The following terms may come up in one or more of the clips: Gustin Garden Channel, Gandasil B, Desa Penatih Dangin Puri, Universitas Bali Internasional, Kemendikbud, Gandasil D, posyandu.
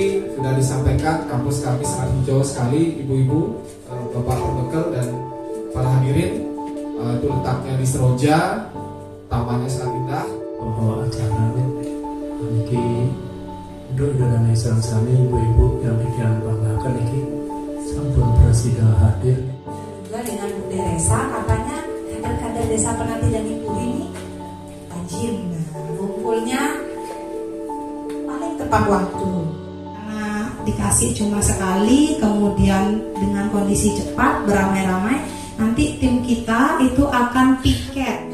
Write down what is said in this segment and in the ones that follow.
tadi sudah disampaikan, kampus kami sangat hijau sekali, ibu-ibu, bapak pembekel dan para hadirin. Itu letaknya di Seroja, tamannya sangat indah. Bahwa acara ini untuk dalam Islam sami ibu-ibu yang dikira banggakan ini sampun bersidah hadir. Juga dengan Bu Desa, katanya terkadang Desa Penatih Dangin Puri ini rajin, kumpulnya paling tepat waktu. Karena dikasih cuma sekali, kemudian dengan kondisi cepat beramai-ramai, nanti tim kita itu akan piket.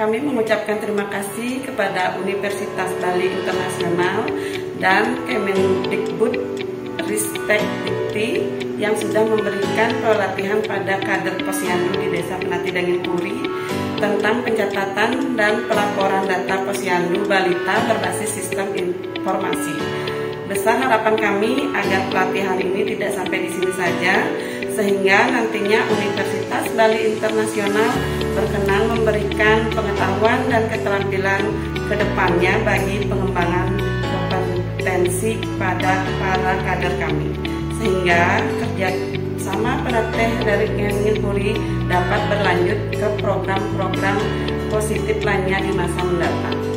Kami mengucapkan terima kasih kepada Universitas Bali Internasional dan Kemendikbud Riset yang sudah memberikan pelatihan pada kader posyandu di Desa Penatih Dangin Puri tentang pencatatan dan pelaporan data posyandu balita berbasis sistem informasi. Besar harapan kami agar pelatihan ini tidak sampai di sini saja, sehingga nantinya Universitas Bali Internasional berkenan memberikan pengetahuan dan keterampilan ke depannya bagi pengembangan kompetensi kepada para kader kami, sehingga kerjasama Penatih Dangin Puri dapat berlanjut ke program-program positif lainnya di masa mendatang.